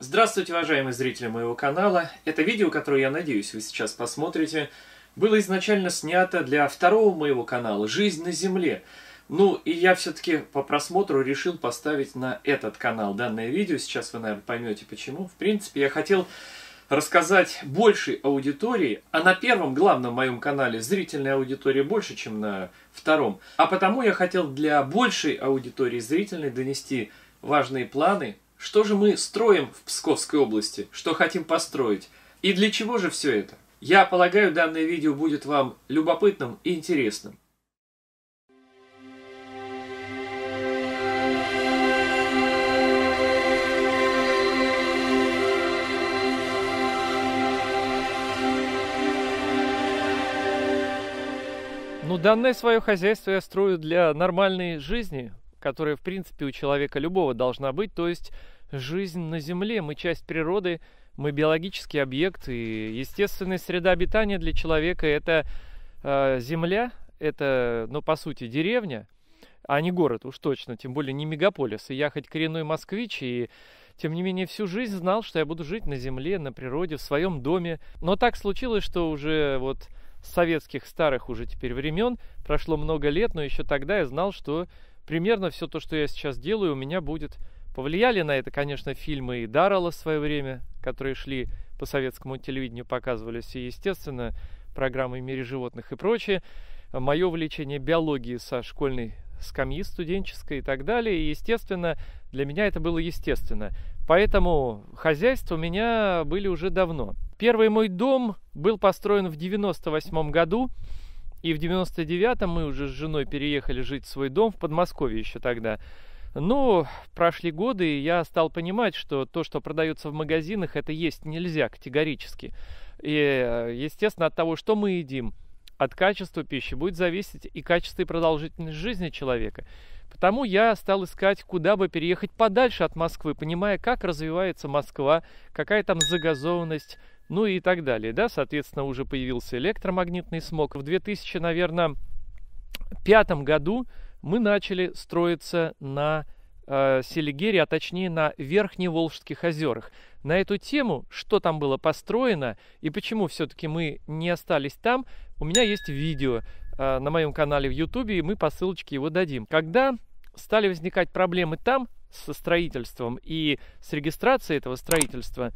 Здравствуйте, уважаемые зрители моего канала. Это видео, которое, я надеюсь, вы сейчас посмотрите, было изначально снято для второго моего канала «Жизнь на Земле». Ну, и я все-таки по просмотру решил поставить на этот канал данное видео. Сейчас вы, наверное, поймете, почему. В принципе, я хотел рассказать большей аудитории, а на первом, главном моем канале зрительная аудитория больше, чем на втором. А потому я хотел для большей аудитории зрительной донести важные планы. Что же мы строим в Псковской области? Что хотим построить? И для чего же все это? Я полагаю, данное видео будет вам любопытным и интересным. Ну, данное свое хозяйство я строю для нормальной жизни, которая, в принципе, у человека любого должна быть, то есть жизнь на Земле. Мы часть природы, мы биологический объект, и естественная среда обитания для человека — это земля, это, ну, по сути, деревня, а не город уж точно, тем более не мегаполис. И я хоть коренной москвич, и тем не менее всю жизнь знал, что я буду жить на земле, на природе, в своем доме. Но так случилось, что уже вот с советских старых уже теперь времен прошло много лет, но еще тогда я знал, что примерно все то, что я сейчас делаю, у меня будет. Повлияли на это, конечно, фильмы и Даррелла в свое время, которые шли по советскому телевидению, показывались, и, естественно, программы в мире животных и прочее. Мое увлечение биологии со школьной скамьи студенческой и так далее. И, естественно, для меня это было естественно. Поэтому хозяйства у меня были уже давно. Первый мой дом был построен в 1998 году. И в 99-м мы уже с женой переехали жить в свой дом в Подмосковье еще тогда. Но прошли годы, и я стал понимать, что то, что продается в магазинах, это есть нельзя категорически. И, естественно, от того, что мы едим, от качества пищи будет зависеть и качество и продолжительность жизни человека. Потому я стал искать, куда бы переехать подальше от Москвы, понимая, как развивается Москва, какая там загазованность, ну и так далее, да, соответственно, уже появился электромагнитный смог. В 2005 году мы начали строиться на Селигере, а точнее на Верхневолжских озерах. На эту тему, что там было построено и почему все-таки мы не остались там, у меня есть видео на моем канале в Ютубе, и мы по ссылочке его дадим. Когда стали возникать проблемы там со строительством и с регистрацией этого строительства,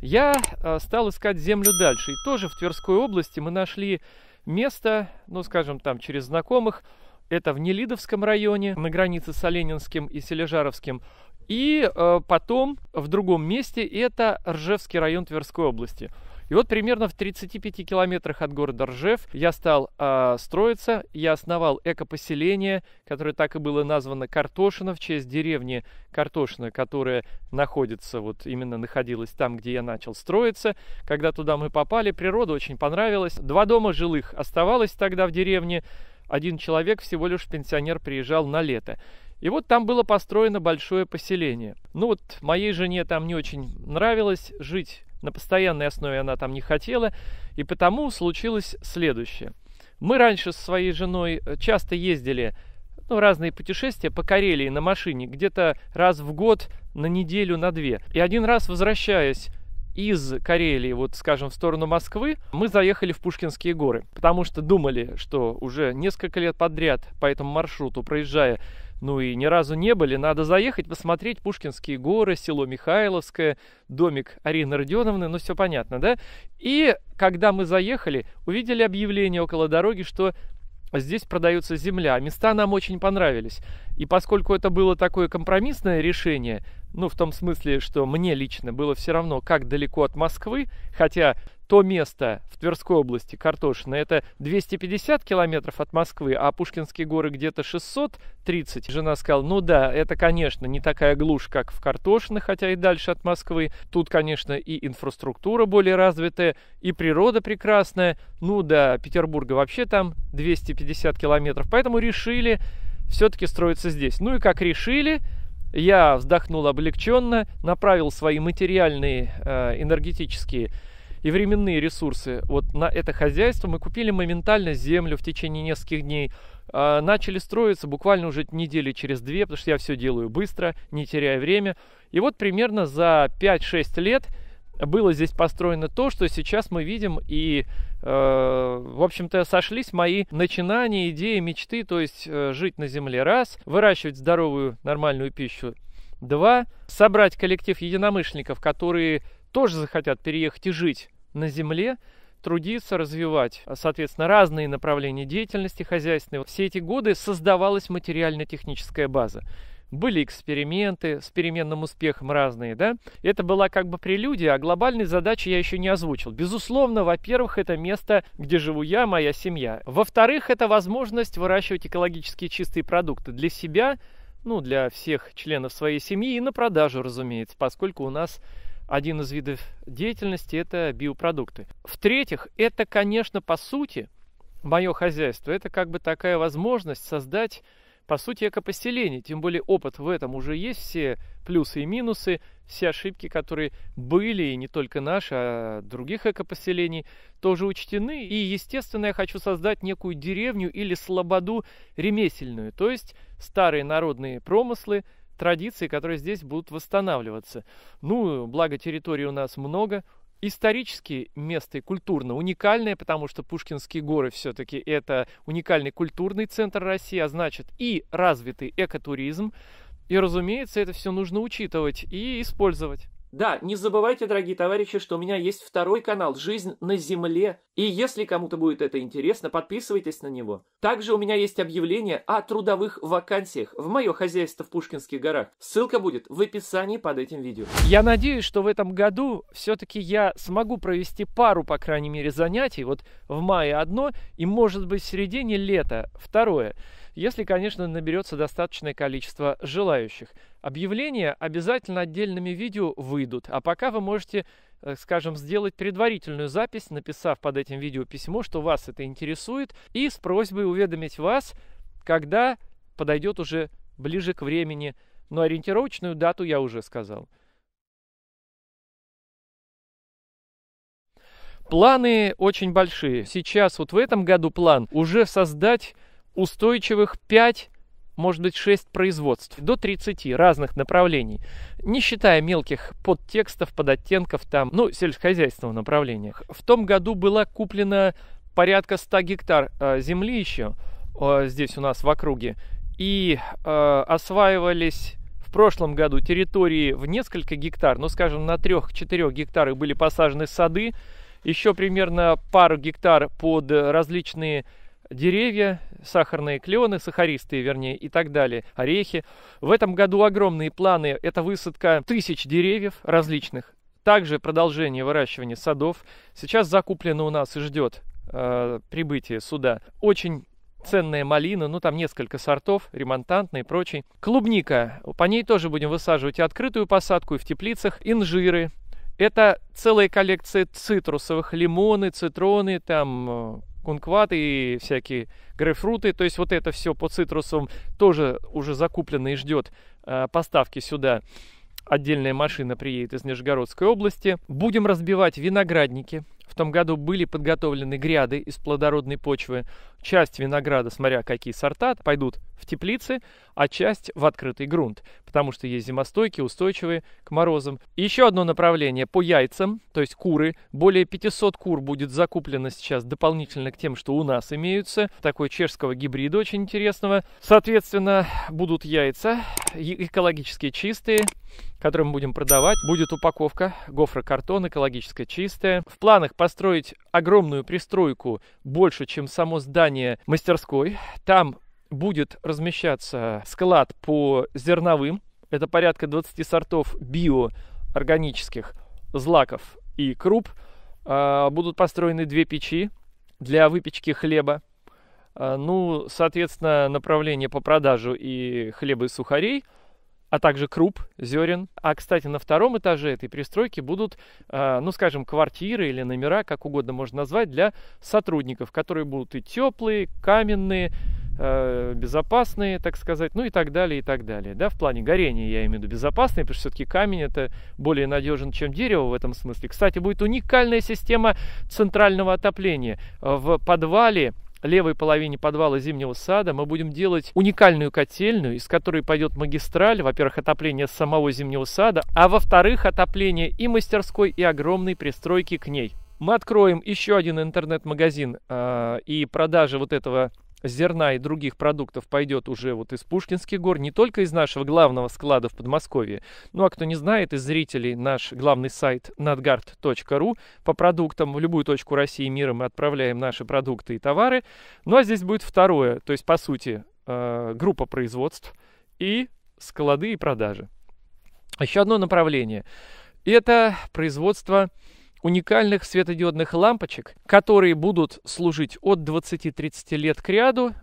я стал искать землю дальше. И тоже в Тверской области мы нашли место, ну, скажем, там через знакомых. Это в Нелидовском районе, на границе с Оленинским и Селижаровским. И потом в другом месте это Ржевский район Тверской области. И вот примерно в 35 километрах от города Ржев я стал строиться. Я основал экопоселение, которое так и было названо Картошина, в честь деревни Картошина, которая находится, вот именно находилась там, где я начал строиться. Когда туда мы попали, природа очень понравилась. Два дома жилых оставалось тогда в деревне. Один человек, всего лишь пенсионер, приезжал на лето. И вот там было построено большое поселение. Ну вот моей жене там не очень нравилось жить. На постоянной основе она там не хотела, и потому случилось следующее. Мы раньше со своей женой часто ездили, ну, разные путешествия по Карелии на машине, где-то раз в год, на неделю, на две. И один раз, возвращаясь из Карелии, вот, скажем, в сторону Москвы, мы заехали в Пушкинские горы, потому что думали, что уже несколько лет подряд по этому маршруту, проезжая, ну и ни разу не были, надо заехать, посмотреть Пушкинские горы, село Михайловское, домик Арины Родионовны, ну все понятно, да? И когда мы заехали, увидели объявление около дороги, что здесь продается земля. Места нам очень понравились. И поскольку это было такое компромиссное решение, ну в том смысле, что мне лично было все равно, как далеко от Москвы, хотя то место в Тверской области, Картошина, это 250 километров от Москвы, а Пушкинские горы где-то 630. Жена сказала, ну да, это, конечно, не такая глушь, как в Картошино, хотя и дальше от Москвы. Тут, конечно, и инфраструктура более развитая, и природа прекрасная. Ну да, Петербурга вообще там 250 километров, поэтому решили все-таки строиться здесь. Ну и как решили, я вздохнул облегченно, направил свои материальные, энергетические и временные ресурсы вот на это хозяйство. Мы купили моментально землю в течение нескольких дней, начали строиться буквально уже недели через две, потому что я все делаю быстро, не теряя время. И вот примерно за 5-6 лет было здесь построено то, что сейчас мы видим, и, в общем-то, сошлись мои начинания, идеи, мечты, то есть жить на земле, раз, выращивать здоровую, нормальную пищу, два, собрать коллектив единомышленников, которые тоже захотят переехать и жить на земле, трудиться, развивать, соответственно, разные направления деятельности хозяйственной. Все эти годы создавалась материально-техническая база. Были эксперименты с переменным успехом разные, да? Это была как бы прелюдия, а глобальные задачи я еще не озвучил. Безусловно, во-первых, это место, где живу я, моя семья. Во-вторых, это возможность выращивать экологически чистые продукты для себя, ну, для всех членов своей семьи и на продажу, разумеется, поскольку у нас один из видов деятельности – это биопродукты. В-третьих, это, конечно, по сути, мое хозяйство. Это как бы такая возможность создать... по сути, экопоселение, тем более опыт в этом уже есть, все плюсы и минусы, все ошибки, которые были, и не только наши, а других экопоселений, тоже учтены. И, естественно, я хочу создать некую деревню или слободу ремесельную, то есть старые народные промыслы, традиции, которые здесь будут восстанавливаться. Ну, благо территории у нас много. Исторически место и культурно уникальное, потому что Пушкинские горы все-таки это уникальный культурный центр России, а значит и развитый экотуризм. И, разумеется, это все нужно учитывать и использовать. Да, не забывайте, дорогие товарищи, что у меня есть второй канал «Жизнь на Земле». И если кому-то будет это интересно, подписывайтесь на него. Также у меня есть объявление о трудовых вакансиях в мое хозяйство в Пушкинских горах. Ссылка будет в описании под этим видео. Я надеюсь, что в этом году все-таки я смогу провести пару, по крайней мере, занятий. Вот в мае одно и, может быть, в середине лета второе. Если, конечно, наберется достаточное количество желающих. Объявления обязательно отдельными видео выйдут, а пока вы можете, скажем, сделать предварительную запись, написав под этим видео письмо, что вас это интересует, и с просьбой уведомить вас, когда подойдет уже ближе к времени, но ориентировочную дату я уже сказал. Планы очень большие. Сейчас вот в этом году план уже создать устойчивых 5, может быть, 6 производств, до 30 разных направлений, не считая мелких подтекстов, подоттенков там, ну, сельскохозяйственного направления. В том году было куплено порядка 100 гектар земли еще здесь у нас в округе, и осваивались в прошлом году территории в несколько гектар, ну, скажем, на 3-4 гектарах были посажены сады, еще примерно пару гектар под различные деревья, сахарные клены, сахаристые, вернее, и так далее, орехи. В этом году огромные планы. Это высадка 1000 деревьев различных. Также продолжение выращивания садов. Сейчас закуплено у нас и ждет прибытие суда. Очень ценная малина, ну там несколько сортов, ремонтантные и прочий. Клубника. По ней тоже будем высаживать и открытую посадку, и в теплицах. Инжиры. Это целая коллекция цитрусовых. Лимоны, цитроны, там... кункваты и всякие грейпфруты, то есть вот это все по цитрусам тоже уже закуплено и ждет поставки сюда. Отдельная машина приедет из Нижегородской области. Будем разбивать виноградники. В том году были подготовлены гряды из плодородной почвы. Часть винограда, смотря какие сорта, пойдут в теплицы, а часть в открытый грунт, потому что есть зимостойкие, устойчивые к морозам. Еще одно направление по яйцам, то есть куры. Более 500 кур будет закуплено сейчас дополнительно к тем, что у нас имеются. Такой чешского гибрида очень интересного. Соответственно, будут яйца экологически чистые, которые мы будем продавать. Будет упаковка, гофрокартон, экологически чистая. В планах построить огромную пристройку, больше, чем само здание мастерской. Там будет размещаться склад по зерновым. Это порядка 20 сортов биоорганических злаков и круп. Будут построены 2 печи для выпечки хлеба. Ну, соответственно, направление по продажу и хлеба, и сухарей, а также круп, зерен. А, кстати, на втором этаже этой пристройки будут, ну, скажем, квартиры или номера, как угодно можно назвать, для сотрудников, которые будут и теплые, каменные, безопасные, так сказать, ну и так далее, и так далее. Да, в плане горения я имею в виду безопасные, потому что все-таки камень это более надежен, чем дерево в этом смысле. Кстати, будет уникальная система центрального отопления. В подвале левой половине подвала зимнего сада мы будем делать уникальную котельную, из которой пойдет магистраль, во-первых, отопление самого зимнего сада, а во-вторых, отопление и мастерской, и огромной пристройки к ней. Мы откроем еще один интернет-магазин, и продажи вот этого зерна и других продуктов пойдет уже вот из Пушкинских гор, не только из нашего главного склада в Подмосковье. Ну а кто не знает, из зрителей, наш главный сайт natgard.ru. По продуктам в любую точку России и мира мы отправляем наши продукты и товары. Ну а здесь будет второе, то есть по сути группа производств и склады и продажи. Еще одно направление – это производство уникальных светодиодных лампочек, которые будут служить от 20-30 лет к ряду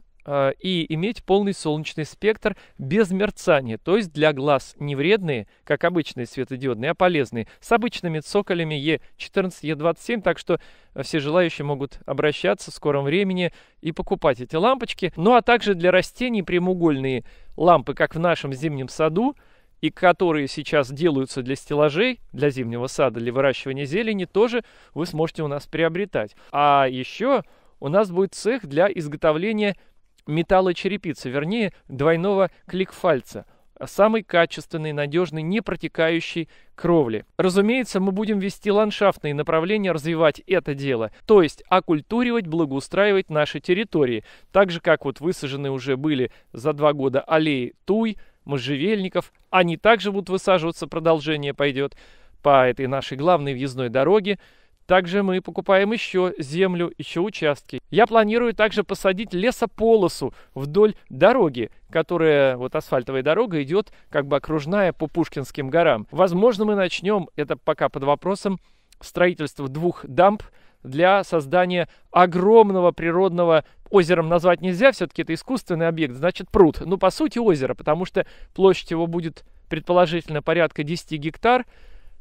и иметь полный солнечный спектр без мерцания, то есть для глаз не вредные, как обычные светодиодные, а полезные, с обычными цоколями Е14, Е27, так что все желающие могут обращаться в скором времени и покупать эти лампочки. Ну а также для растений прямоугольные лампы, как в нашем зимнем саду, и которые сейчас делаются для стеллажей, для зимнего сада, для выращивания зелени, тоже вы сможете у нас приобретать. А еще у нас будет цех для изготовления металлочерепицы, вернее, двойного кликфальца. Самый качественный, надежный, не протекающий кровли. Разумеется, мы будем вести ландшафтные направления, развивать это дело. То есть окультуривать, благоустраивать наши территории. Так же, как вот высажены уже были за 2 года аллеи Туй, можжевельников, они также будут высаживаться, продолжение пойдет по этой нашей главной въездной дороге. Также мы покупаем еще землю, еще участки. Я планирую также посадить лесополосу вдоль дороги, которая, вот асфальтовая дорога идет как бы окружная по Пушкинским горам. Возможно, мы начнем, это пока под вопросом, строительство 2 дамб для создания огромного природного, озером назвать нельзя, все-таки это искусственный объект, значит пруд. Ну, по сути, озеро, потому что площадь его будет предположительно порядка 10 гектар,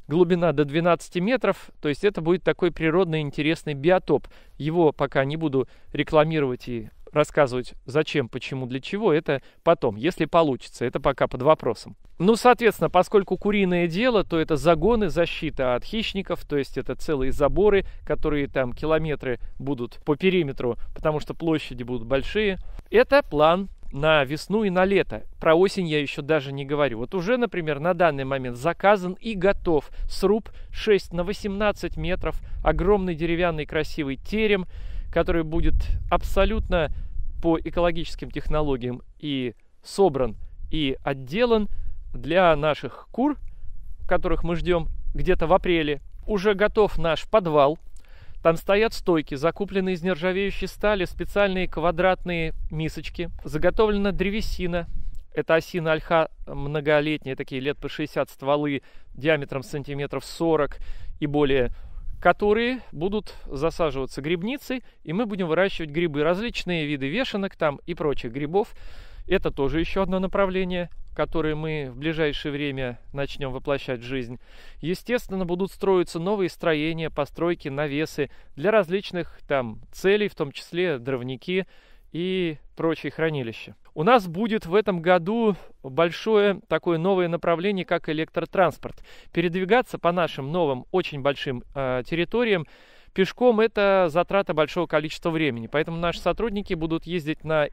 глубина до 12 метров, то есть это будет такой природный интересный биотоп. Его пока не буду рекламировать и рассказывать зачем, почему, для чего, это потом, если получится, это пока под вопросом. Ну, соответственно, поскольку куриное дело, то это загоны, защита от хищников, то есть это целые заборы, которые там километры будут по периметру, потому что площади будут большие. Это план на весну и на лето. Про осень я еще даже не говорю. Вот уже, например, на данный момент заказан и готов сруб 6 на 18 метров, огромный деревянный красивый терем, который будет абсолютно по экологическим технологиям и собран, и отделан для наших кур, которых мы ждем где-то в апреле. Уже готов наш подвал. Там стоят стойки, закупленные из нержавеющей стали, специальные квадратные мисочки. Заготовлена древесина. Это осина ольха многолетняя, такие лет по 60 стволы диаметром сантиметров 40 и более, которые будут засаживаться грибницей, и мы будем выращивать грибы. Различные виды вешенок там и прочих грибов. Это тоже еще одно направление, которые мы в ближайшее время начнем воплощать в жизнь. Естественно, будут строиться новые строения, постройки, навесы для различных там целей, в том числе дровники и прочие хранилища. У нас будет в этом году большое такое новое направление, как электротранспорт. Передвигаться по нашим новым, очень большим территориям пешком — это затрата большого количества времени. Поэтому наши сотрудники будут ездить на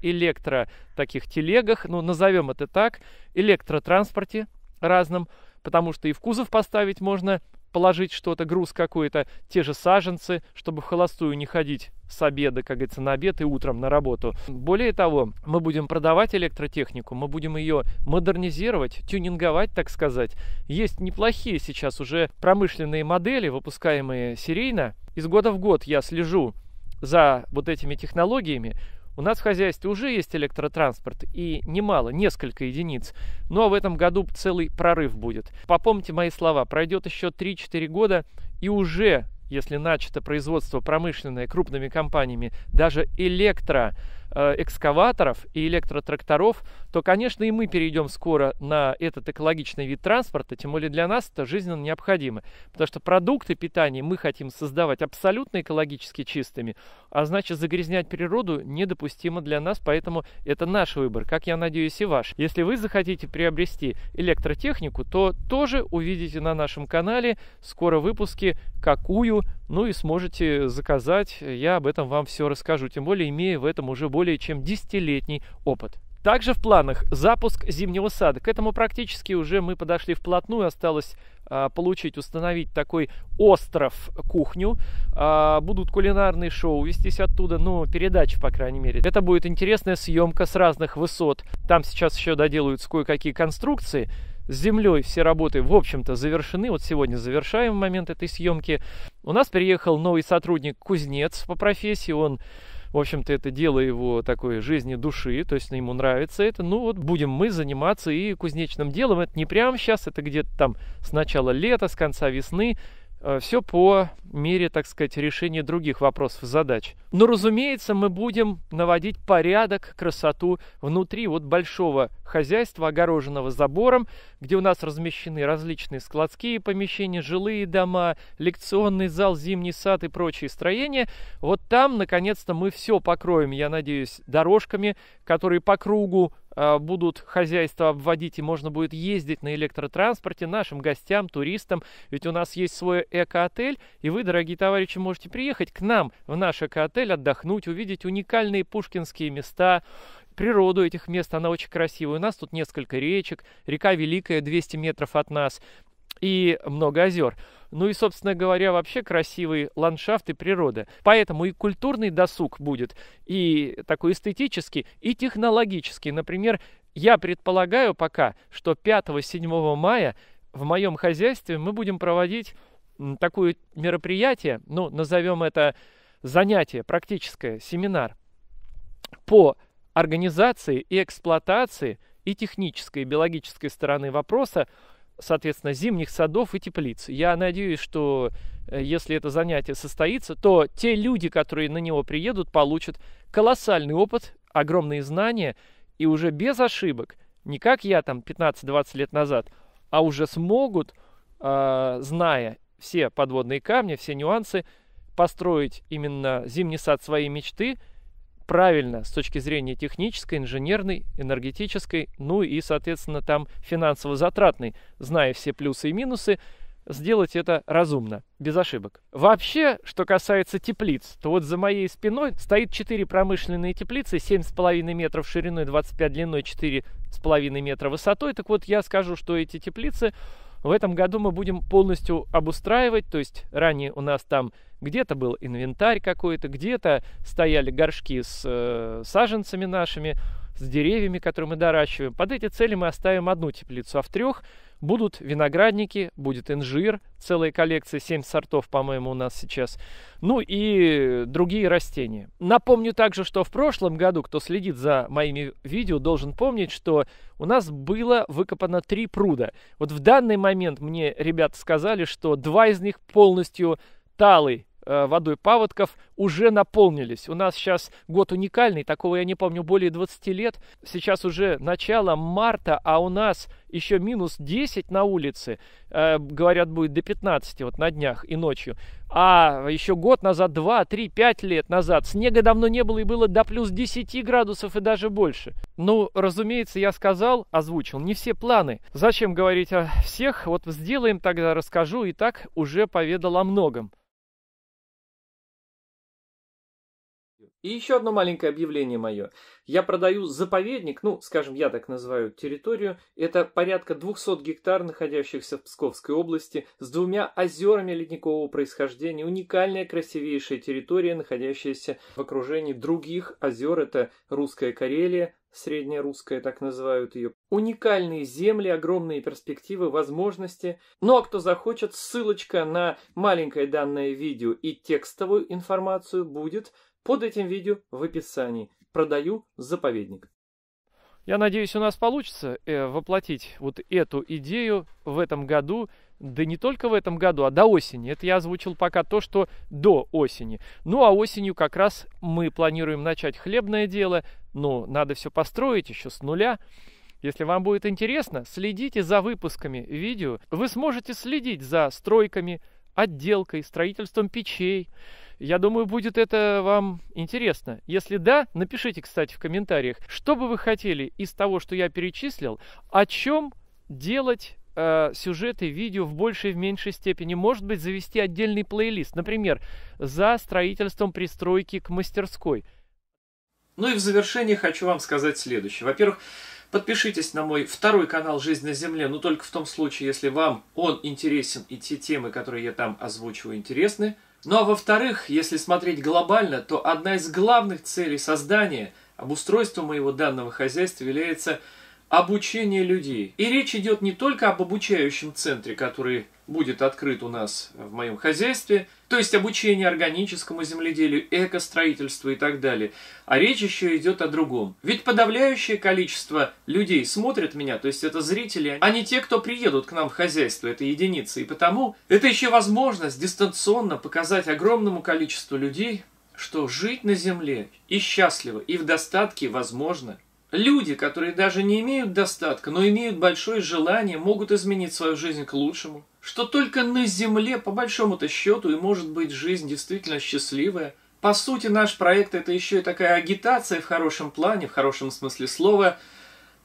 таких телегах, ну, назовем это так, электротранспорте разном, потому что и в кузов поставить можно, положить что-то, груз какой-то, те же саженцы, чтобы в холостую не ходить с обеда, как говорится, на обед и утром на работу. Более того, мы будем продавать электротехнику, мы будем ее модернизировать, тюнинговать, так сказать. Есть неплохие сейчас уже промышленные модели, выпускаемые серийно. Из года в год я слежу за вот этими технологиями. У нас в хозяйстве уже есть электротранспорт, и немало, несколько единиц. Ну а в этом году целый прорыв будет. Попомните мои слова, пройдет еще 3-4 года, и уже, если начато производство промышленное крупными компаниями, даже электро экскаваторов и электротракторов, то, конечно, и мы перейдем скоро на этот экологичный вид транспорта, тем более для нас это жизненно необходимо, потому что продукты питания мы хотим создавать абсолютно экологически чистыми, а значит загрязнять природу недопустимо для нас, поэтому это наш выбор, как я надеюсь и ваш. Если вы захотите приобрести электротехнику, то тоже увидите на нашем канале скоро выпуски, какую, ну и сможете заказать, я об этом вам все расскажу, тем более имея в этом уже более чем 10-летний опыт. Также в планах запуск зимнего сада. К этому практически уже мы подошли вплотную. Осталось получить, установить такой остров-кухню. Будут кулинарные шоу вестись оттуда, ну, передачи, по крайней мере. Это будет интересная съемка с разных высот. Там сейчас еще доделаются кое-какие конструкции. С землей все работы, в общем-то, завершены. Вот сегодня завершаем момент этой съемки. У нас приехал новый сотрудник-кузнец по профессии. Он, в общем-то, это дело его такой жизни души, то есть ему нравится это. Ну вот будем мы заниматься и кузнечным делом. Это не прямо сейчас, это где-то там с начала лета, с конца весны. Все по мере, так сказать, решения других вопросов и задач. Но, разумеется, мы будем наводить порядок, красоту внутри вот большого хозяйства, огороженного забором, где у нас размещены различные складские помещения, жилые дома, лекционный зал, зимний сад и прочие строения. Вот там, наконец-то, мы все покроем, я надеюсь, дорожками, которые по кругу будут хозяйство обводить, и можно будет ездить на электротранспорте нашим гостям, туристам. Ведь у нас есть свой эко-отель, и вы, дорогие товарищи, можете приехать к нам в наш эко-отель, отдохнуть, увидеть уникальные пушкинские места, природу этих мест, она очень красивая. У нас тут несколько речек, река Великая 200 метров от нас, и много озер. Ну и, собственно говоря, вообще красивый ландшафт и природа. Поэтому и культурный досуг будет, и такой эстетический, и технологический. Например, я предполагаю пока, что 5-7 мая в моем хозяйстве мы будем проводить такое мероприятие, ну, назовем это занятие практическое, семинар по организации и эксплуатации и технической, и биологической стороны вопроса, соответственно, зимних садов и теплиц. Я надеюсь, что если это занятие состоится, то те люди, которые на него приедут, получат колоссальный опыт, огромные знания и уже без ошибок, не как я там 15-20 лет назад, а уже смогут, зная все подводные камни, все нюансы, построить именно зимний сад своей мечты правильно с точки зрения технической, инженерной, энергетической, ну и, соответственно, там финансово-затратной, зная все плюсы и минусы, сделать это разумно, без ошибок. Вообще, что касается теплиц, то вот за моей спиной стоит 4 промышленные теплицы, 7,5 метров шириной, 25 длиной, 4,5 метра высотой. Так вот, я скажу, что эти теплицы в этом году мы будем полностью обустраивать, то есть ранее у нас там где-то был инвентарь какой-то, где-то стояли горшки с саженцами нашими, с деревьями, которые мы доращиваем. Под эти цели мы оставим одну теплицу, а в 3 будут виноградники, будет инжир, целая коллекция, 7 сортов, по-моему, у нас сейчас, ну и другие растения. Напомню также, что в прошлом году, кто следит за моими видео, должен помнить, что у нас было выкопано 3 пруда. Вот в данный момент мне ребята сказали, что 2 из них полностью талый, водой паводков уже наполнились. У нас сейчас год уникальный, такого я не помню более 20 лет. Сейчас уже начало марта, а у нас еще минус 10 на улице. Говорят, будет до 15 вот на днях и ночью. А еще год назад, 2, 3, 5 лет назад снега давно не было и было до плюс 10 градусов и даже больше. Ну, разумеется, я сказал, озвучил, не все планы. Зачем говорить о всех? Вот сделаем тогда, расскажу, и так уже поведал о многом. И еще одно маленькое объявление мое. Я продаю заповедник, ну, скажем, я так называю территорию. Это порядка 200 гектар, находящихся в Псковской области, с 2 озерами ледникового происхождения. Уникальная, красивейшая территория, находящаяся в окружении других озер. Это Русская Карелия, Средняя Русская, так называют ее. Уникальные земли, огромные перспективы, возможности. Ну а кто захочет, ссылочка на маленькое данное видео и текстовую информацию будет под этим видео в описании. Продаю заповедник. Я надеюсь, у нас получится воплотить вот эту идею в этом году. Да не только в этом году, а до осени. Это я озвучил пока то, что до осени. Ну а осенью как раз мы планируем начать хлебное дело. Но надо все построить еще с нуля. Если вам будет интересно, следите за выпусками видео. Вы сможете следить за стройками, отделкой, строительством печей. Я думаю, будет это вам интересно. Если да, напишите, кстати, в комментариях, что бы вы хотели из того, что я перечислил, о чем делать сюжеты, видео в большей и в меньшей степени. Может быть, завести отдельный плейлист. Например, за строительством пристройки к мастерской. Ну и в завершение хочу вам сказать следующее. Во-первых, подпишитесь на мой второй канал «Жизнь на Земле», но только в том случае, если вам он интересен и те темы, которые я там озвучиваю, интересны. Ну а во-вторых, если смотреть глобально, то одна из главных целей создания обустройства моего данного хозяйства является обучение людей. И речь идет не только об обучающем центре, который будет открыт у нас в моем хозяйстве, то есть обучение органическому земледелию, экостроительству и так далее, а речь еще идет о другом. Ведь подавляющее количество людей смотрят меня, то есть это зрители, а не те, кто приедут к нам в хозяйство, это единицы. И потому это еще возможность дистанционно показать огромному количеству людей, что жить на земле и счастливо, и в достатке возможно. Люди, которые даже не имеют достатка, но имеют большое желание, могут изменить свою жизнь к лучшему. Что только на земле, по большому-то счету, и может быть жизнь действительно счастливая. По сути, наш проект — это еще и такая агитация в хорошем плане, в хорошем смысле слова,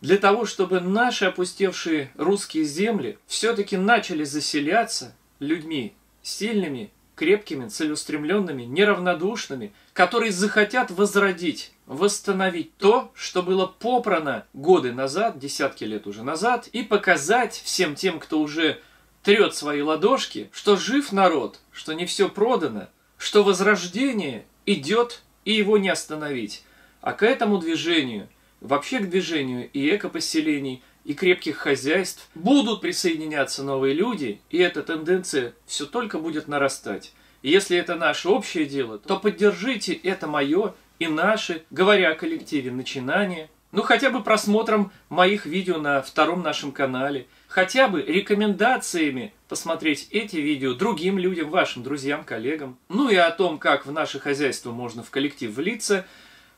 для того, чтобы наши опустевшие русские земли все-таки начали заселяться людьми сильными, крепкими, целеустремленными, неравнодушными, которые захотят возродить, восстановить то, что было попрано годы назад, десятки лет уже назад, и показать всем тем, кто уже трет свои ладошки, что жив народ, что не все продано, что возрождение идет и его не остановить. А к этому движению, вообще к движению и экопоселений, и крепких хозяйств будут присоединяться новые люди, и эта тенденция все только будет нарастать. И если это наше общее дело, то поддержите это мое и наши, говоря о коллективе, начинания, ну хотя бы просмотром моих видео на втором нашем канале, хотя бы рекомендациями посмотреть эти видео другим людям, вашим друзьям, коллегам. Ну и о том, как в наше хозяйство можно в коллектив влиться,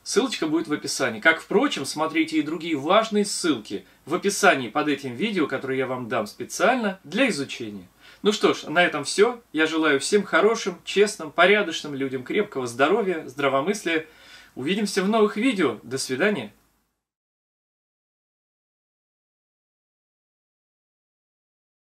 ссылочка будет в описании. Как, впрочем, смотрите и другие важные ссылки в описании под этим видео, которые я вам дам специально для изучения. Ну что ж, на этом все. Я желаю всем хорошим, честным, порядочным людям крепкого здоровья, здравомыслия. Увидимся в новых видео. До свидания.